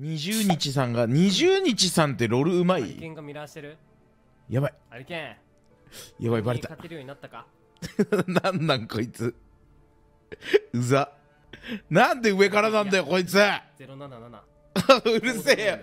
20日さんってロールうまい。やばいやばい、バレた。なんなんこいつ。うざ。なんで上からなんだよこいつ。うるせえよ。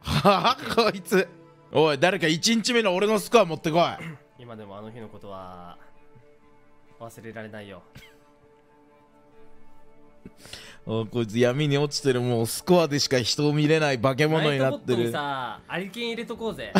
はあこいつ。おい、誰か1日目の俺のスコア持ってこい。今でもあの日のことは忘れられないよ。おこいつ闇に落ちてる、もうスコアでしか人を見れない化け物になってる。さあ、アリケン入れとこうぜ。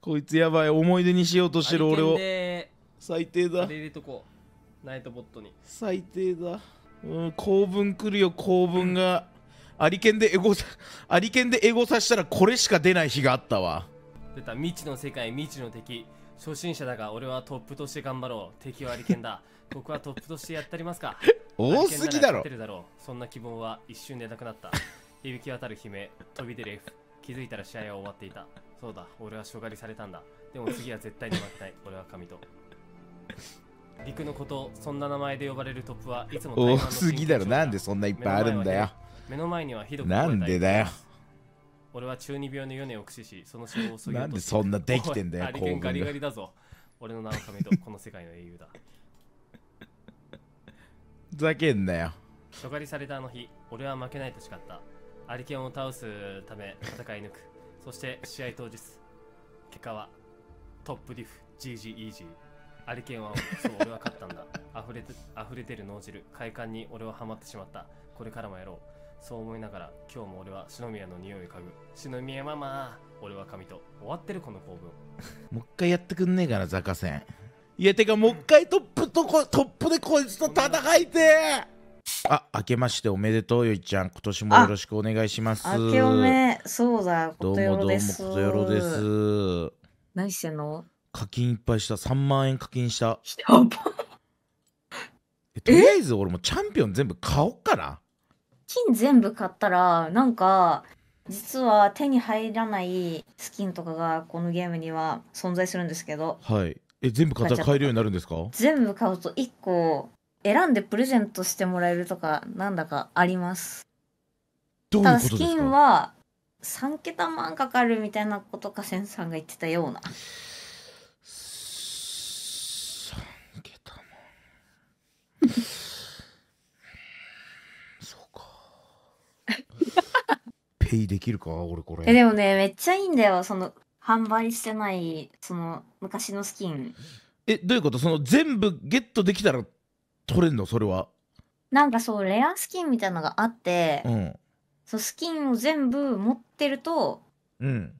こいつやばい、思い出にしようとしてる俺を。最低だ。入れとこう。ナイトボットに。最低だ。うん、構文来るよ、構文が。アリケンでエゴさしたらこれしか出ない日があったわ。出た、未知の世界、未知の敵。初心者だが俺はトップとして頑張ろう。敵はアリケンだ。僕はトップとしてやってありますか。多すぎだろ。そんな希望は一瞬でなくなった。響き渡る悲鳴、飛び出る F。気づいたら試合は終わっていた。そうだ、俺はしょがりされたんだ。でも次は絶対に負けない。俺は神と。陸のこと、そんな名前で呼ばれるトップはいつも多すぎだろ。なんでそんないっぱいあるんだよ。目の前にはひどくなんでだよ。俺は中二病のヨネを駆使し、その死亡をそぎ落として。なんでそんなできてんだよ。アリケンガリガリだぞ。俺の名は神と、この世界の英雄だ。ふざけんなよ。しょがりされたあの日、俺は負けないと誓った。アリケンを倒すため戦い抜く。そして試合当日、結果はトップディフ、GG、イージー。アリケンは、そう、俺は勝ったんだ。溢れてる脳汁、快感に俺はハマってしまった。これからもやろう。そう思いながら、今日も俺は篠宮の匂いを嗅ぐ。篠宮ママ、俺は神と。終わってるこの構文。もう一回やってくんねえかな、ザカセン。いや、てかもう一回トップでこいつと戦いて。あ、明けましておめでとうよいちゃん、今年もよろしくお願いします。明けおめ、そうだ、ことよろです。どうもどうもことよろです。何してんの？課金いっぱいした、3万円課金した。やば。とりあえず俺もチャンピオン全部買おっかな。金全部買ったらなんか。実は手に入らないスキンとかがこのゲームには存在するんですけど、はい、え、全部買ったら買えるようになるんですか？全部買うと1個選んでプレゼントしてもらえるとかなんだかあります。どういうことですか？ただスキンは3桁万かかるみたいなことかセンさんが言ってたような。3桁万そうか。ペイできるか俺これ。え、でもね、めっちゃいいんだよ、その販売してないその昔のスキン。え、どういうこと？その全部ゲットできたら取れんの？それはなんかそう、レアスキンみたいなのがあって、うん、そう、スキンを全部持ってると、うん、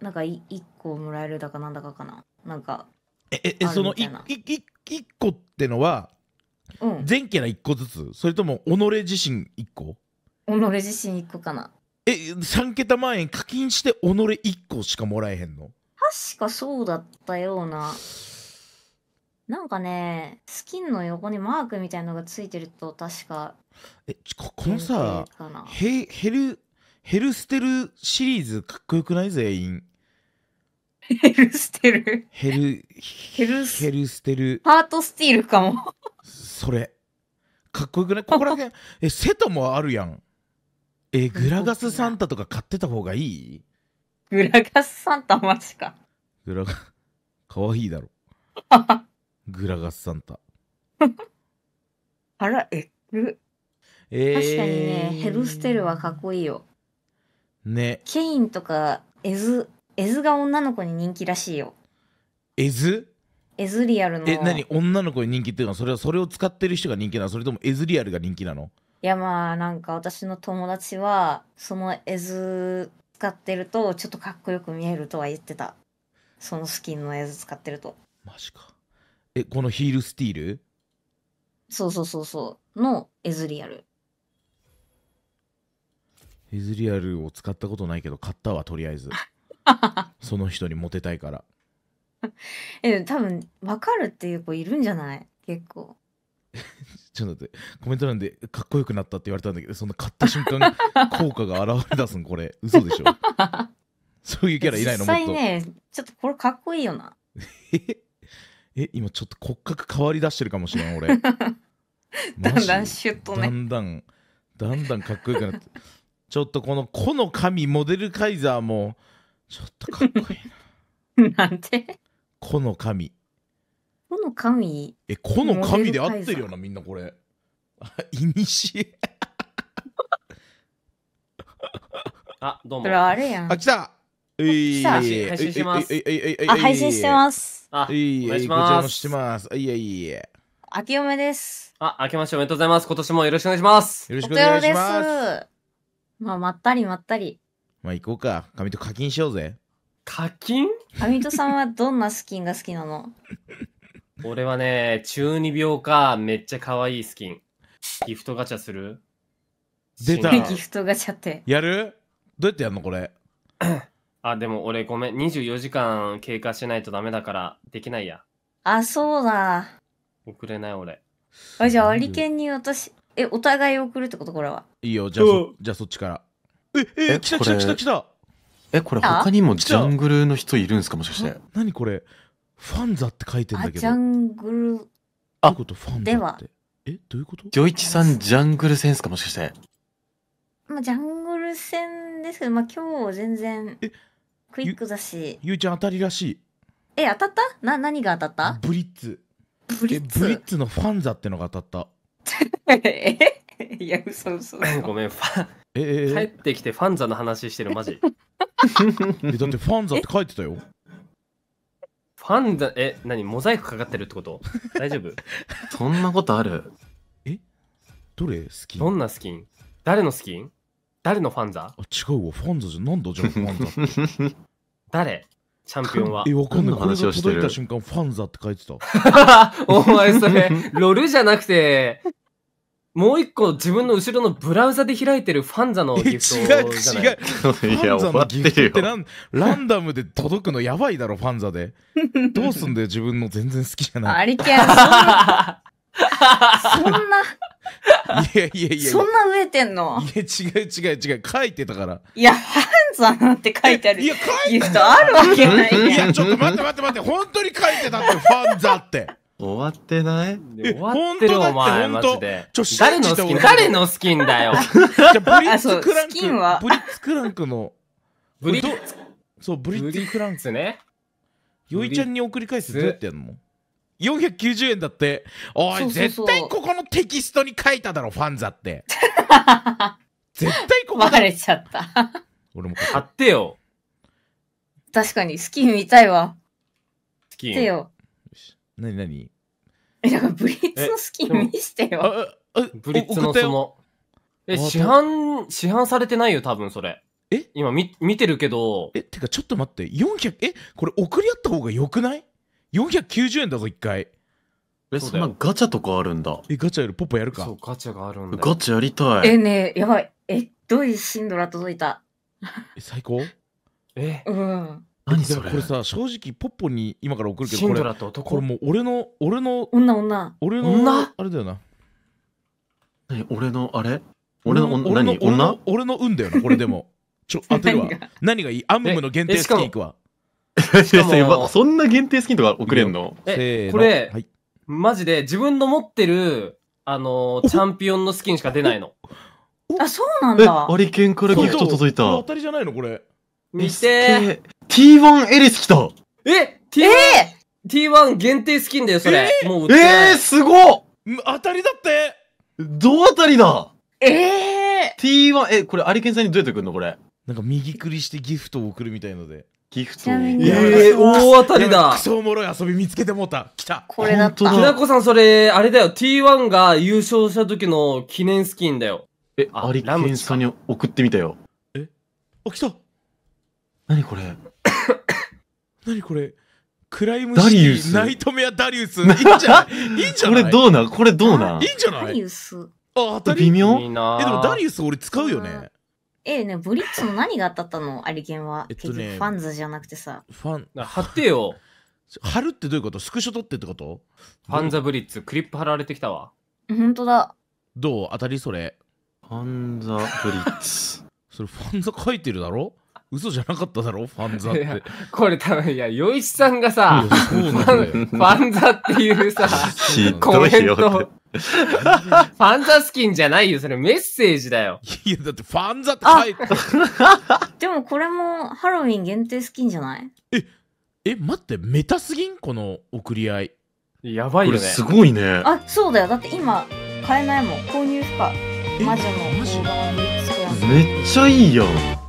なんか1個もらえるだかなんだかかな、なんか。え、その1個ってのは、うん、全キャラ1個ずつ、それとも己自身1個？己自身1個かな。え、3桁万円課金して己1個しかもらえへんの？確かそうだったような。なんかね、スキンの横にマークみたいのがついてると確か。え、このさ、ヘルステルシリーズかっこよくない？全員ヘルステルヘルステルハートスティールかも。それかっこよくない？ここら辺え、セトもあるやん。え、グラガスサンタとか買ってた方がいい？グラガスサンタマジか。かわいいだろ。グラガスサンタ。あら、えぐ。確かにね、ヘルステルはかっこいいよ。ね。ケインとかエズが女の子に人気らしいよ。エズリアルの。え、何？女の子に人気っていうのは、それを使ってる人が人気なの？それともエズリアルが人気なの？いや、まあなんか私の友達はその絵図使ってるとちょっとかっこよく見えるとは言ってた。そのスキンの絵図使ってると。マジか。え、このヒールスティール？そうそうそうそうのエズリアル。エズリアルを使ったことないけど買ったわ、とりあえず。その人にモテたいから。え、多分分かるっていう子いるんじゃない？結構。ちょっと待って、コメント欄でかっこよくなったって言われたんだけど、そんな買った瞬間効果が現れ出すん、これ嘘でしょ。そういうキャラいないの？もっと実際ね、ちょっとこれかっこいいよな。え、今ちょっと骨格変わり出してるかもしれん俺。だんだんシュッとね、だんだんかっこよくなって、ちょっとこの子の神モデルカイザーもちょっとかっこいいな。なんて子の神、子の神、子の神で合ってるよな、みんなこれ。いにしえ。あ、どうも。これあれやん。あ、来た。配信してます。あ、配信してます。あ、お願いします。いやいや。あけおめです。あ、あけましておめでとうございます。今年もよろしくお願いします。よろしくお願いします。まあ、まったりまったり。まあ、行こうか。神戸課金しようぜ。課金？神戸さんはどんなスキンが好きなの？俺はね、中二病か、めっちゃ可愛いスキン。ギフトガチャする？出た。ギフトガチャって。やる？どうやってやんのこれ？あ、でも俺ごめん。24時間経過しないとダメだから、できないや。あ、そうだ。送れない俺。あ、じゃあ、アリケンに私、お互い送るってことこれは。いいよ、じゃあそっちから。来た来た来た来た。これ他にもジャングルの人いるんですかもしかして。何これ？ファンザって書いてんだけど。ジャングル。あ、どういうことファンザって。どういうこと？ジョイチさん、ジャングル戦ですかもしかして。まあ、ジャングル戦ですけど、まあ、今日全然クイックだし。ゆうちゃん当たりらしい。当たった？何が当たった？ブリッツ。ブリッツのファンザってのが当たった。いや、嘘嘘。ごめん、帰ってきてファンザの話してる、マジ。だってファンザって書いてたよ。ファンザ、何モザイクかかってるってこと大丈夫？そんなことある？どれスキン？どんなスキン？誰のスキン？誰のファンザ？あ、違うわ、ファンザじゃなんだじゃん、ファンザ。誰？チャンピオンは。わかんない。これが届いた瞬間、ファンザって書いてた。お前それ、ロルじゃなくて、もう一個自分の後ろのブラウザで開いてるファンザのギフトじゃない？違う違う。ファンザのギフトってランダムで届くのやばいだろ、ファンザで。どうすんだよ、自分の全然好きじゃない。ありけん。そんな。いやそんな植えてんの？いや違う書いてたから。いやファンザなんて書いてある。いや書いてあるわけないやん。いやちょっと待って本当に書いてたってファンザって。終わってない？終わってるお前マジで。誰のスキンだよ。ブリッツクランクのブリッツクランクね。よいちゃんに送り返すどうやってやるの？490円だって。おい、絶対ここのテキストに書いただろ、ファンザって。絶対ここだ。バレちゃった。俺も買ってよ。確かに、スキン見たいわ。スキン。買ってよ。何ブリッツのスキン見してよ。ブリッツのその。市販されてないよ、多分それ。今見てるけど。てかちょっと待って、400、これ送り合った方がよくない？490円だぞ、1回。そんなガチャとかあるんだ。ガチャよりポッポやるか。そう、ガチャがあるんだ。ガチャやりたい。ねえ、やばい。どういうシンドラ届いた。最高？うん。何それ？これさ、正直、ポッポに今から送るけど、シンドラと男。これもう俺の。女あれだよな。何俺のあれ？俺の女俺の運だよな、これでも。当てるわ。何がいい？アムムの限定スキンいくわ。そんな限定スキンとか送れんの？これ、マジで自分の持ってる、チャンピオンのスキンしか出ないの。あ、そうなんだ。アリケンからギフト届いた。当たりじゃないのこれ。見て。T1 エリス来た。T1 限定スキンだよ、それ。すごっ！当たりだって。ど当たりだ。T1、これアリケンさんにどうやって送るのこれ。なんか右クリしてギフトを送るみたいので。ギフト。大当たりだ。クソおもろい遊び見つけてもうた。来た。これだった。きなこさん、それ、あれだよ。T1 が優勝した時の記念スキンだよ。アリケンさんに送ってみたよ。あ、来た。なにこれ。なにこれ。クライムシティナイトメアダリウス。いいんじゃない？いいんじゃない？これどうなん？いいんじゃない？ダリウス。あ、当たり。微妙？でもダリウス俺使うよね。ブリッツの何が当たったのアリケンは。ファンズじゃなくてさ。貼ってよ。貼るってどういうこと？スクショ撮ってってこと？ファンザブリッツ、クリップ貼られてきたわ。ほんとだ。どう当たりそれ。ファンザブリッツ。それファンザ書いてるだろ？嘘じゃなかっただろファンザって。これ多分、いや、よいちさんがさ、ファンザっていうさ、コメント。ファンザスキンじゃないよ、それメッセージだよ。いや、だってファンザって書いてでもこれもハロウィン限定スキンじゃない？待って、メタすぎん？この送り合い。やばいよね。すごいね。あ、そうだよ。だって今、買えないもん。購入不可。マジの動画は見つけやすい。めっちゃいいやん。